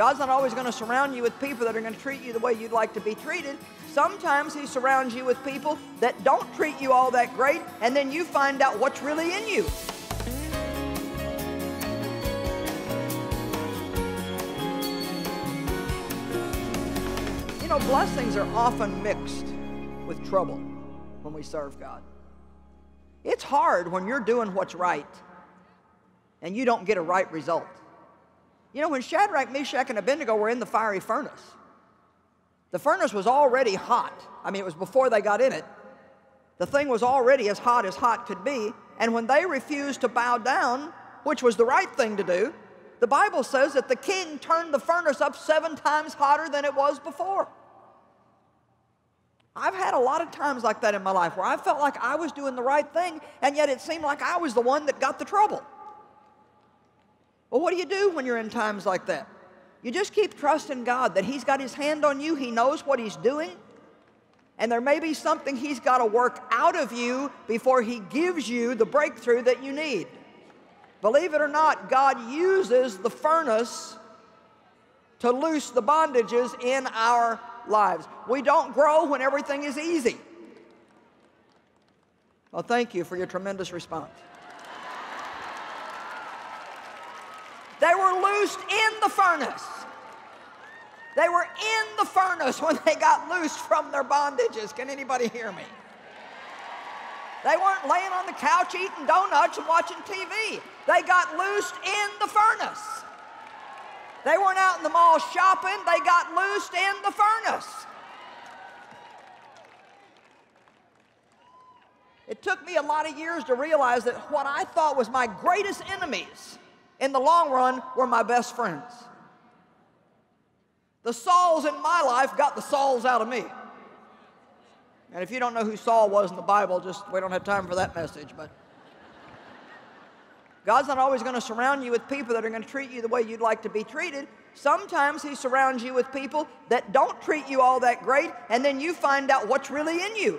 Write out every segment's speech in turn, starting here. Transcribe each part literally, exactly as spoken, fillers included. God's not always going to surround you with people that are going to treat you the way you'd like to be treated. Sometimes he surrounds you with people that don't treat you all that great, and then you find out what's really in you. You know, blessings are often mixed with trouble when we serve God. It's hard when you're doing what's right and you don't get a right result. You know, when Shadrach, Meshach, and Abednego were in the fiery furnace, the furnace was already hot. I mean, it was before they got in it. The thing was already as hot as hot could be, and when they refused to bow down, which was the right thing to do, the Bible says that the king turned the furnace up seven times hotter than it was before. I've had a lot of times like that in my life where I felt like I was doing the right thing, and yet it seemed like I was the one that got the trouble. Well, what do you do when you're in times like that? You just keep trusting God that he's got his hand on you, he knows what he's doing, and there may be something he's got to work out of you before he gives you the breakthrough that you need. Believe it or not, God uses the furnace to loose the bondages in our lives. We don't grow when everything is easy. Well, thank you for your tremendous response. They were loosed in the furnace. They were in the furnace when they got loosed from their bondages. Can anybody hear me? They weren't laying on the couch eating donuts and watching T V. They got loosed in the furnace. They weren't out in the mall shopping. They got loosed in the furnace. It took me a lot of years to realize that what I thought was my greatest enemies in the long run were my best friends. The Sauls in my life got the Sauls out of me. And if you don't know who Saul was in the Bible, just we don't have time for that message, but God's not always going to surround you with people that are going to treat you the way you'd like to be treated. Sometimes he surrounds you with people that don't treat you all that great, and then you find out what's really in you.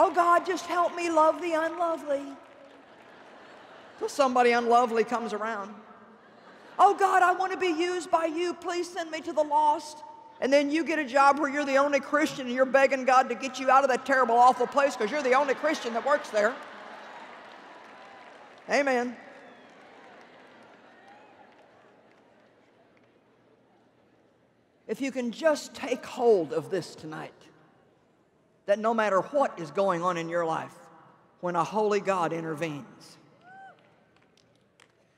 Oh, God, just help me love the unlovely. Till somebody unlovely comes around. Oh, God, I want to be used by you. Please send me to the lost. And then you get a job where you're the only Christian and you're begging God to get you out of that terrible, awful place because you're the only Christian that works there. Amen. If you can just take hold of this tonight, that no matter what is going on in your life, when a holy God intervenes,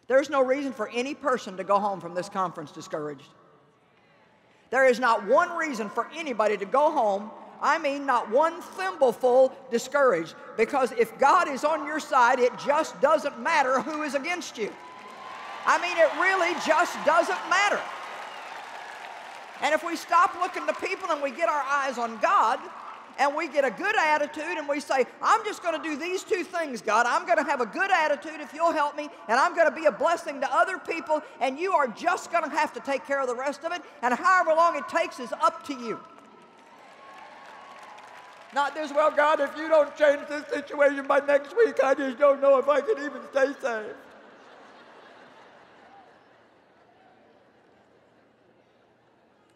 there's no reason for any person to go home from this conference discouraged. There is not one reason for anybody to go home, I mean not one thimbleful discouraged, because if God is on your side, it just doesn't matter who is against you. I mean, it really just doesn't matter. And if we stop looking to people and we get our eyes on God, and we get a good attitude and we say, I'm just going to do these two things, God. I'm going to have a good attitude if you'll help me, and I'm going to be a blessing to other people, and you are just going to have to take care of the rest of it, and however long it takes is up to you. Not this, well, God, if you don't change this situation by next week, I just don't know if I could even stay saved.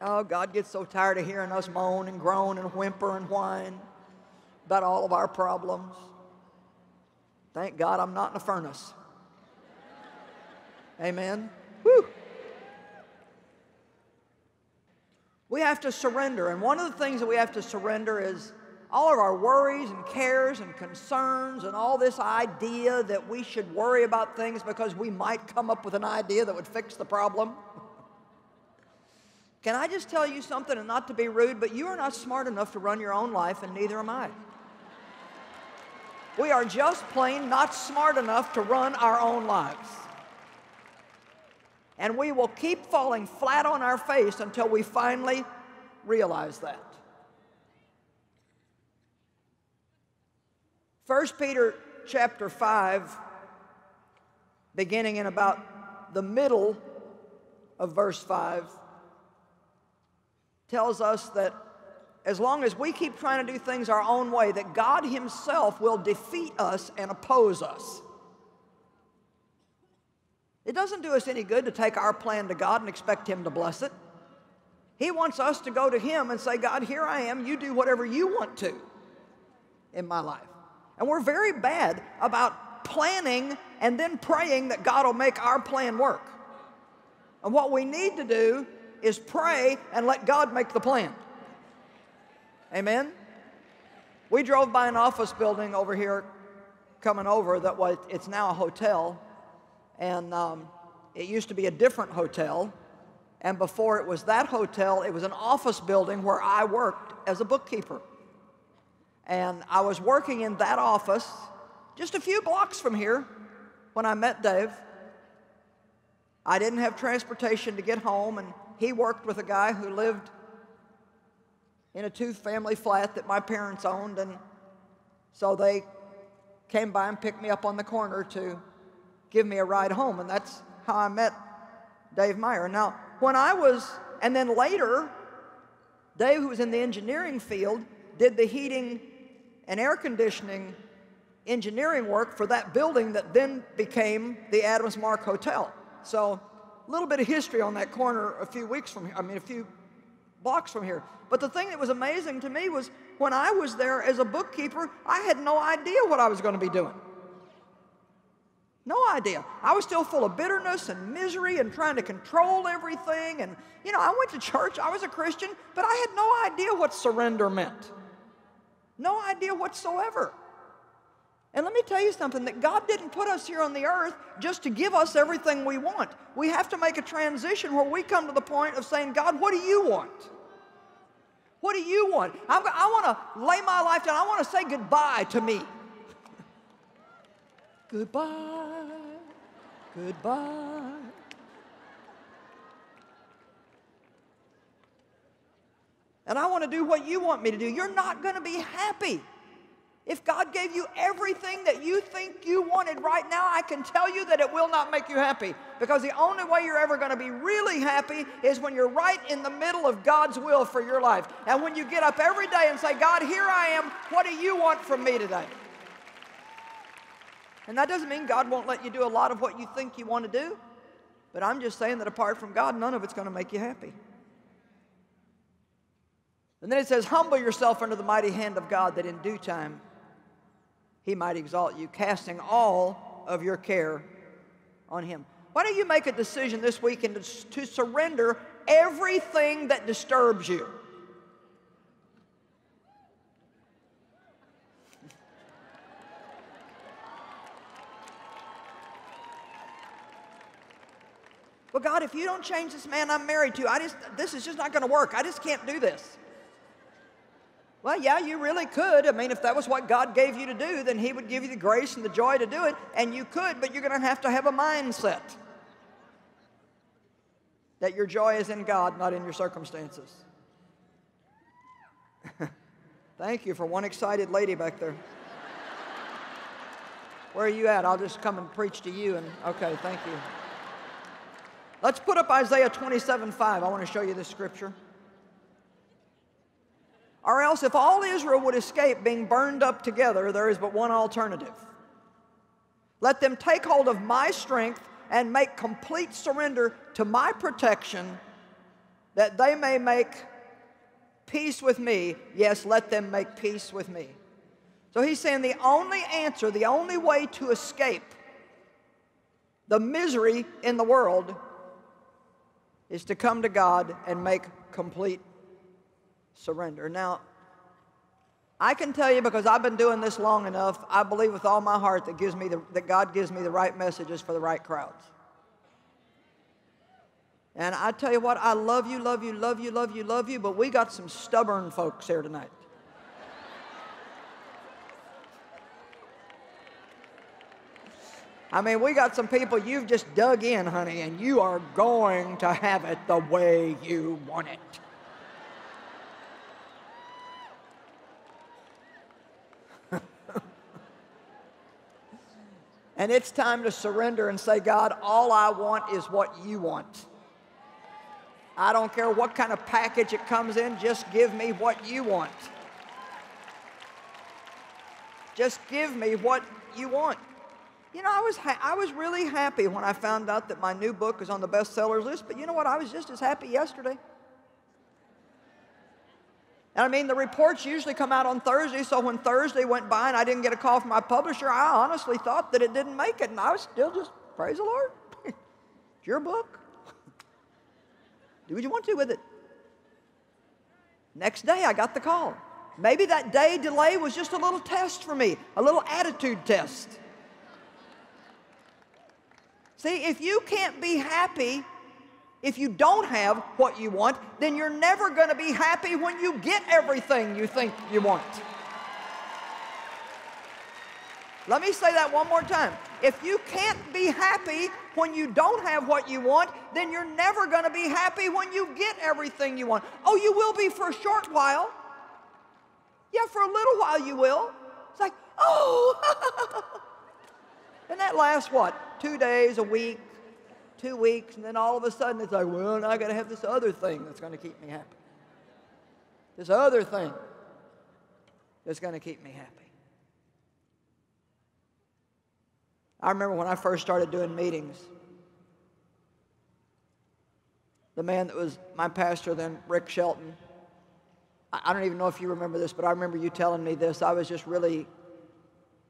Oh, God gets so tired of hearing us moan and groan and whimper and whine about all of our problems. Thank God I'm not in a furnace. Amen. Woo. We have to surrender, and one of the things that we have to surrender is all of our worries and cares and concerns and all this idea that we should worry about things because we might come up with an idea that would fix the problem. Can I just tell you something, and not to be rude, but you are not smart enough to run your own life, and neither am I. We are just plain not smart enough to run our own lives. And we will keep falling flat on our face until we finally realize that. First Peter chapter five, beginning in about the middle of verse five, tells us that as long as we keep trying to do things our own way, that God himself will defeat us and oppose us. It doesn't do us any good to take our plan to God and expect Him to bless it. He wants us to go to Him and say, God, here I am. You do whatever you want to in my life. And we're very bad about planning and then praying that God will make our plan work. And what we need to do is pray and let God make the plan. Amen? We drove by an office building over here coming over that was, it's now a hotel. And um, it used to be a different hotel. And before it was that hotel, it was an office building where I worked as a bookkeeper. And I was working in that office just a few blocks from here when I met Dave. I didn't have transportation to get home, and he worked with a guy who lived in a two-family flat that my parents owned, and so they came by and picked me up on the corner to give me a ride home, and that's how I met Dave Meyer. Now, when I was, and then later, Dave, who was in the engineering field, did the heating and air conditioning engineering work for that building that then became the Adams Mark Hotel. So a little bit of history on that corner a few weeks from here, I mean a few blocks from here. But the thing that was amazing to me was when I was there as a bookkeeper, I had no idea what I was going to be doing. No idea. I was still full of bitterness and misery and trying to control everything. And, you know, I went to church. I was a Christian, but I had no idea what surrender meant. No idea whatsoever. And let me tell you something, that God didn't put us here on the earth just to give us everything we want. We have to make a transition where we come to the point of saying, God, what do you want? What do you want? I'm, I want to lay my life down. I want to say goodbye to me. Goodbye, goodbye. And I want to do what you want me to do. You're not going to be happy. If God gave you everything that you think you wanted right now, I can tell you that it will not make you happy, because the only way you're ever going to be really happy is when you're right in the middle of God's will for your life. And when you get up every day and say, God, here I am. What do you want from me today? And that doesn't mean God won't let you do a lot of what you think you want to do, but I'm just saying that apart from God, none of it's going to make you happy. And then it says, humble yourself under the mighty hand of God, that in due time He might exalt you, casting all of your care on Him. Why don't you make a decision this weekend to, to surrender everything that disturbs you? Well, God, if you don't change this man I'm married to, I just, this is just not going to work. I just can't do this. Well, yeah, you really could. I mean, if that was what God gave you to do, then He would give you the grace and the joy to do it, and you could, but you're going to have to have a mindset that your joy is in God, not in your circumstances. Thank you for one excited lady back there. Where are you at? I'll just come and preach to you. And okay, thank you. Let's put up Isaiah twenty-seven five. I want to show you this scripture. Or else, if all Israel would escape being burned up together, there is but one alternative. Let them take hold of my strength and make complete surrender to my protection, that they may make peace with me. Yes, let them make peace with me. So he's saying the only answer, the only way to escape the misery in the world is to come to God and make complete peace. Surrender. Now, I can tell you, because I've been doing this long enough, I believe with all my heart that, gives me the, that God gives me the right messages for the right crowds. And I tell you what, I love you, love you, love you, love you, love you, but we got some stubborn folks here tonight. I mean, we got some people you've just dug in, honey, and you are going to have it the way you want it. And it's time to surrender and say, God, all I want is what you want. I don't care what kind of package it comes in. Just give me what you want. Just give me what you want. You know, I was, ha I was really happy when I found out that my new book is on the bestseller list, but you know what? I was just as happy yesterday. And I mean, the reports usually come out on Thursday, so when Thursday went by and I didn't get a call from my publisher, I honestly thought that it didn't make it, and I was still just, praise the Lord. It's your book. Do what you want to with it. Next day, I got the call. Maybe that day delay was just a little test for me, a little attitude test. See, if you can't be happy if you don't have what you want, then you're never going to be happy when you get everything you think you want. Let me say that one more time. If you can't be happy when you don't have what you want, then you're never going to be happy when you get everything you want. Oh, you will be for a short while. Yeah, for a little while you will. It's like, oh. And that lasts, what, two days, a week, two weeks, and then all of a sudden it's like, well, now I've got to have this other thing that's going to keep me happy. This other thing that's going to keep me happy. I remember when I first started doing meetings, the man that was my pastor then, Rick Shelton, I don't even know if you remember this, but I remember you telling me this. I was just really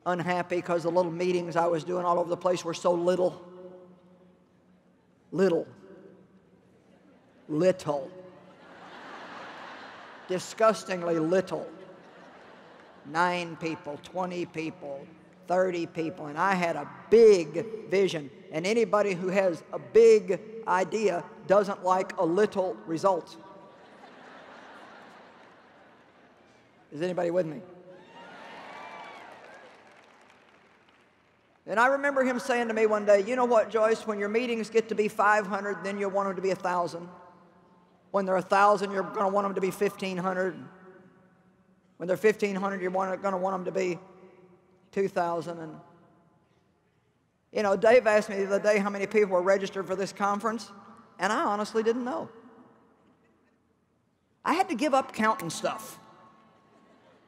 unhappy because the little meetings I was doing all over the place were so little. Little. Little. Disgustingly little. Nine people, twenty people, thirty people, and I had a big vision. And anybody who has a big idea doesn't like a little result. Is anybody with me? And I remember him saying to me one day, you know what, Joyce, when your meetings get to be five hundred, then you'll want them to be one thousand. When they're one thousand, you're going to want them to be fifteen hundred. When they're fifteen hundred, you're going to want them to be two thousand. And, you know, Dave asked me the other day how many people were registered for this conference, and I honestly didn't know. I had to give up counting stuff.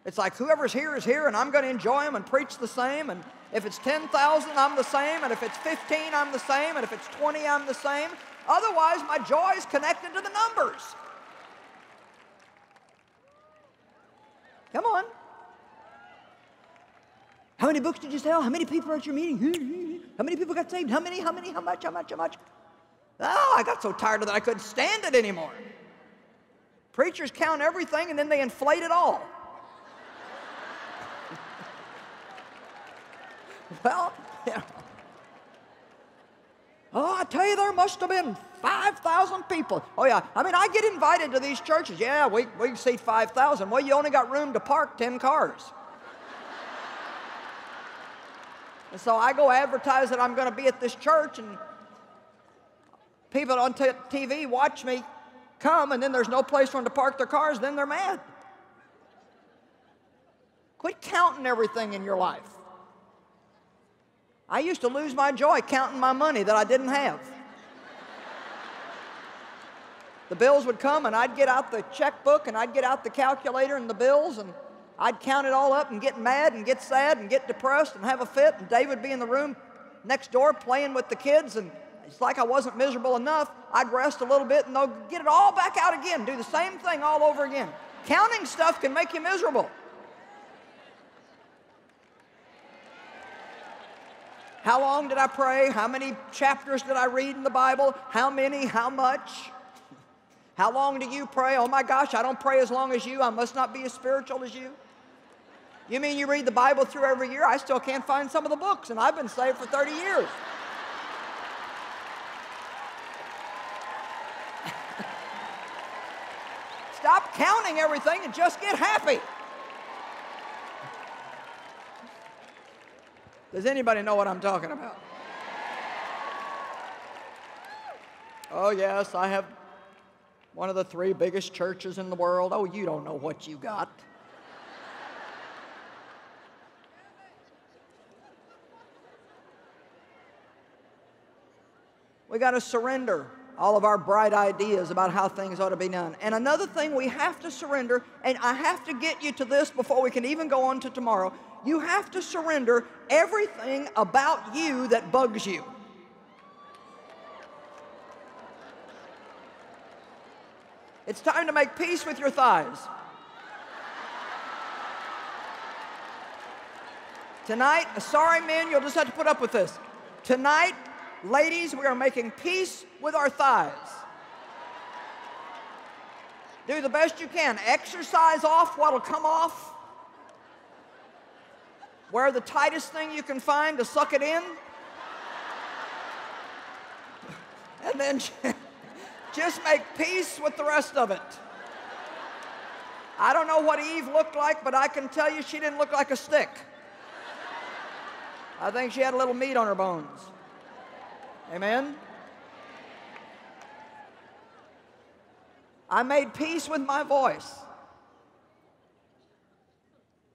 It's like whoever's here is here, and I'm going to enjoy them and preach the same. And if it's ten thousand, I'm the same. And if it's fifteen, I'm the same. And if it's twenty, I'm the same. Otherwise, my joy is connected to the numbers. Come on. How many books did you sell? How many people are at your meeting? How many people got saved? How many? How many? How much? How much? How much? Oh, I got so tired of that I couldn't stand it anymore. Preachers count everything, and then they inflate it all. Well, yeah. Oh, I tell you, there must have been five thousand people. Oh, yeah. I mean, I get invited to these churches. Yeah, we, we can seat five thousand. Well, you only got room to park ten cars. And so I go advertise that I'm going to be at this church, and people on T V watch me come, and then there's no place for them to park their cars. Then they're mad. Quit counting everything in your life. I used to lose my joy counting my money that I didn't have. The bills would come, and I'd get out the checkbook, and I'd get out the calculator and the bills, and I'd count it all up and get mad and get sad and get depressed and have a fit, and Dave would be in the room next door playing with the kids, and it's like I wasn't miserable enough. I'd rest a little bit, and they'll get it all back out again, do the same thing all over again. Counting stuff can make you miserable. How long did I pray? How many chapters did I read in the Bible? How many? How much? How long do you pray? Oh, my gosh, I don't pray as long as you. I must not be as spiritual as you. You mean you read the Bible through every year? I still can't find some of the books, and I've been saved for thirty years. Stop counting everything and just get happy. Does anybody know what I'm talking about? Oh, yes, I have one of the three biggest churches in the world. Oh, you don't know what you got. We got to surrender all of our bright ideas about how things ought to be done. And another thing we have to surrender, and I have to get you to this before we can even go on to tomorrow, you have to surrender everything about you that bugs you. It's time to make peace with your thighs. Tonight, sorry men, you'll just have to put up with this. Tonight, ladies, we are making peace with our thighs. Do the best you can. Exercise off what'll come off. Wear the tightest thing you can find to suck it in. And then just make peace with the rest of it. I don't know what Eve looked like, but I can tell you she didn't look like a stick. I think she had a little meat on her bones. Amen? I made peace with my voice.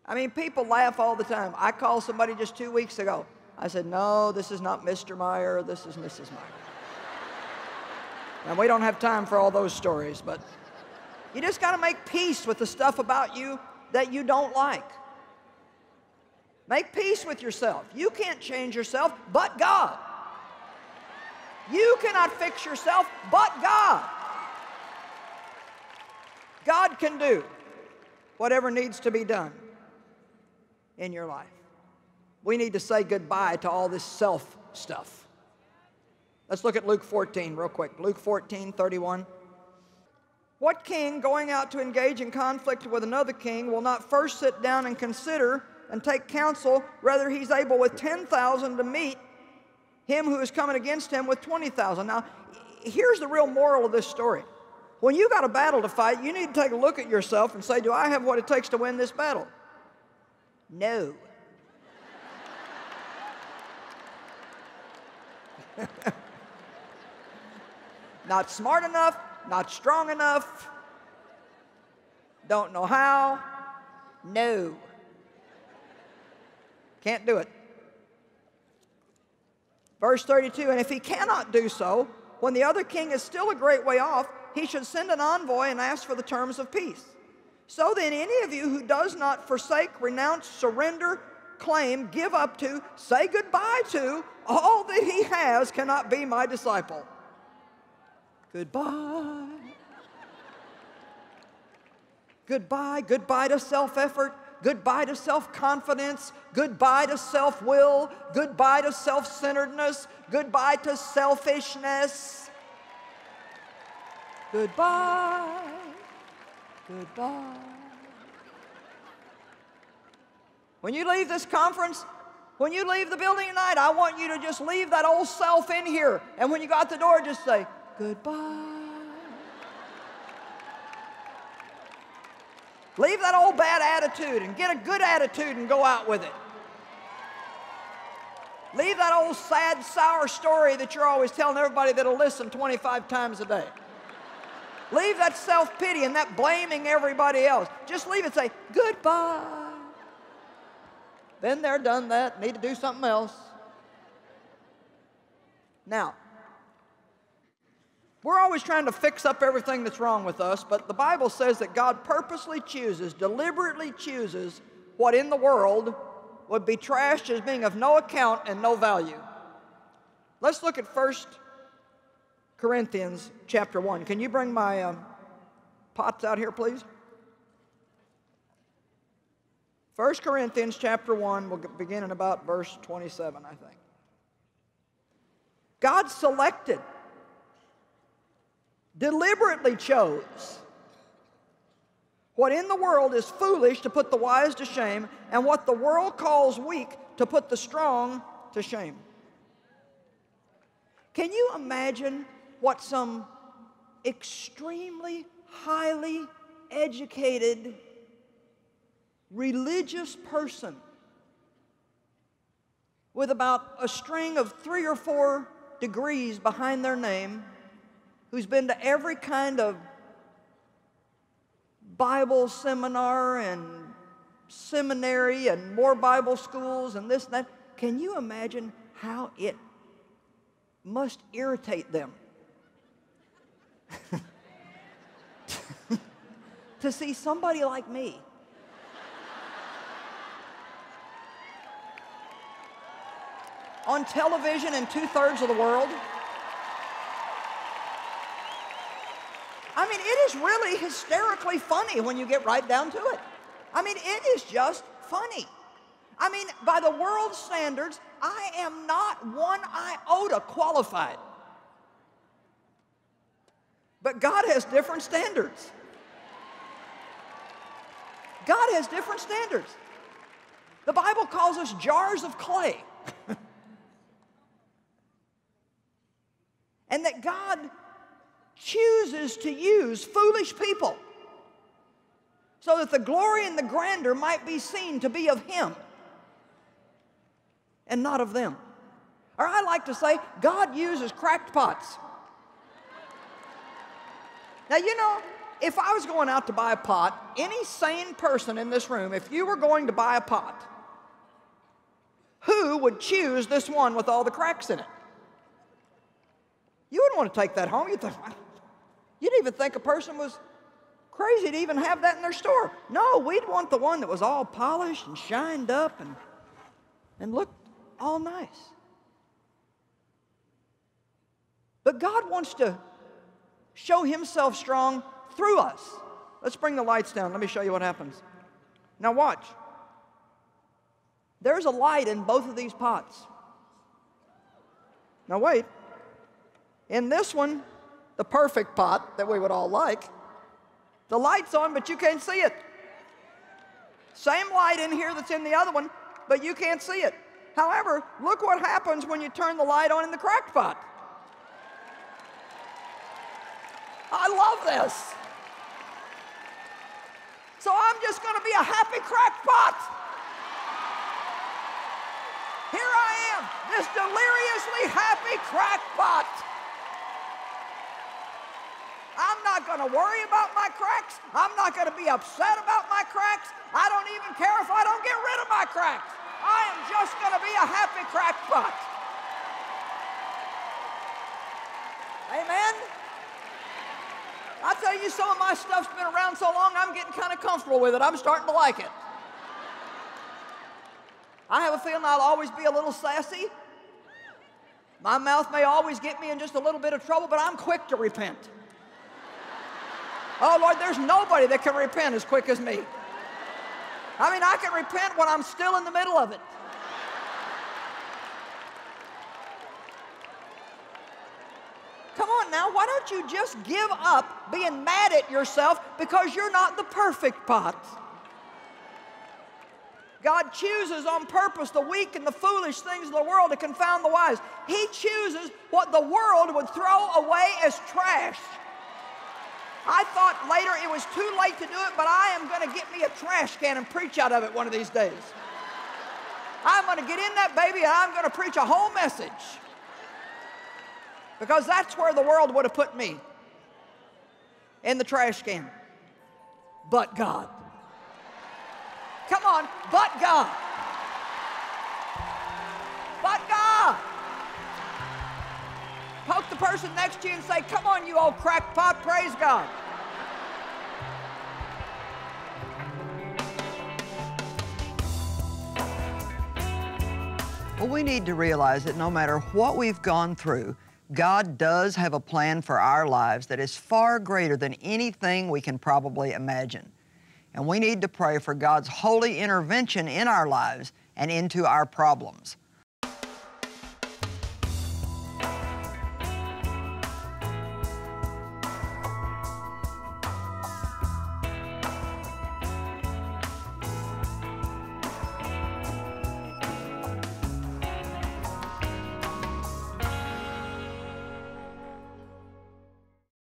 I mean, people laugh all the time. I called somebody just two weeks ago. I said, no, this is not Mister Meyer, this is Missus Meyer. And we don't have time for all those stories, but you just got to make peace with the stuff about you that you don't like. Make peace with yourself. You can't change yourself but God. You cannot fix yourself but God. God can do whatever needs to be done in your life. We need to say goodbye to all this self stuff. Let's look at Luke fourteen real quick. Luke fourteen, thirty-one. What king going out to engage in conflict with another king will not first sit down and consider and take counsel, rather he's able with ten thousand to meet him who is coming against him with twenty thousand. Now, here's the real moral of this story. When you got a battle to fight, you need to take a look at yourself and say, do I have what it takes to win this battle? No. Not smart enough, not strong enough, don't know how, no. Can't do it. Verse thirty-two, and if he cannot do so, when the other king is still a great way off, he should send an envoy and ask for the terms of peace. So then any of you who does not forsake, renounce, surrender, claim, give up to, say goodbye to, all that he has cannot be my disciple. Goodbye. Goodbye. Goodbye to self-effort. Goodbye to self-confidence. Goodbye to self-will. Goodbye to self-centeredness. Goodbye to selfishness. Goodbye. Goodbye. When you leave this conference, when you leave the building tonight, I want you to just leave that old self in here. And when you go out the door, just say, goodbye. Leave that old bad attitude and get a good attitude and go out with it. Leave that old sad, sour story that you're always telling everybody that'll listen twenty-five times a day. Leave that self-pity and that blaming everybody else. Just leave it, say, goodbye. Been there, done that, need to do something else. Now, we're always trying to fix up everything that's wrong with us, but the Bible says that God purposely chooses, deliberately chooses what in the world would be trashed as being of no account and no value. Let's look at First Corinthians chapter one. Can you bring my um, pots out here, please? First Corinthians chapter one, we'll begin in about verse twenty-seven, I think. God selected, deliberately chose what in the world is foolish to put the wise to shame, and what the world calls weak to put the strong to shame. Can you imagine what some extremely highly educated religious person with about a string of three or four degrees behind their name, who's been to every kind of Bible seminar and seminary and more Bible schools and this and that. Can you imagine how it must irritate them to see somebody like me. On television in two-thirds of the world. I mean, it is really hysterically funny when you get right down to it. I mean, it is just funny. I mean, by the world's standards, I am not one iota qualified. But God has different standards. God has different standards. The Bible calls us jars of clay. And that God chooses to use foolish people so that the glory and the grandeur might be seen to be of Him and not of them. Or I like to say, God uses crackpots. Now, you know, if I was going out to buy a pot, any sane person in this room, if you were going to buy a pot, who would choose this one with all the cracks in it? You wouldn't want to take that home. You'd, think, you'd even think a person was crazy to even have that in their store. No, we'd want the one that was all polished and shined up and, and looked all nice. But God wants to show Himself strong through us. Let's bring the lights down. Let me show you what happens. Now watch. There's a light in both of these pots. Now wait. In this one, the perfect pot that we would all like, the light's on, but you can't see it. Same light in here that's in the other one, but you can't see it. However, look what happens when you turn the light on in the cracked pot. I love this. So I'm just going to be a happy crackpot. Here I am, this deliriously happy crackpot. I'm not going to worry about my cracks. I'm not going to be upset about my cracks. I don't even care if I don't get rid of my cracks. I am just going to be a happy crackpot. Amen? I tell you, some of my stuff's been around so long, I'm getting kind of comfortable with it. I'm starting to like it. I have a feeling I'll always be a little sassy. My mouth may always get me in just a little bit of trouble, but I'm quick to repent. Oh, Lord, there's nobody that can repent as quick as me. I mean, I can repent when I'm still in the middle of it. Come on now, why don't you just give up being mad at yourself because you're not the perfect pot? God chooses on purpose the weak and the foolish things of the world to confound the wise. He chooses what the world would throw away as trash. I thought later it was too late to do it, but I am going to get me a trash can and preach out of it one of these days. I'm going to get in that baby and I'm going to preach a whole message. Because that's where the world would have put me, in the trash can. But God. Come on, but God. But God. Poke the person next to you and say, come on, you old crackpot, praise God. Well, we need to realize that no matter what we've gone through, God does have a plan for our lives that is far greater than anything we can probably imagine. And we need to pray for God's holy intervention in our lives and into our problems.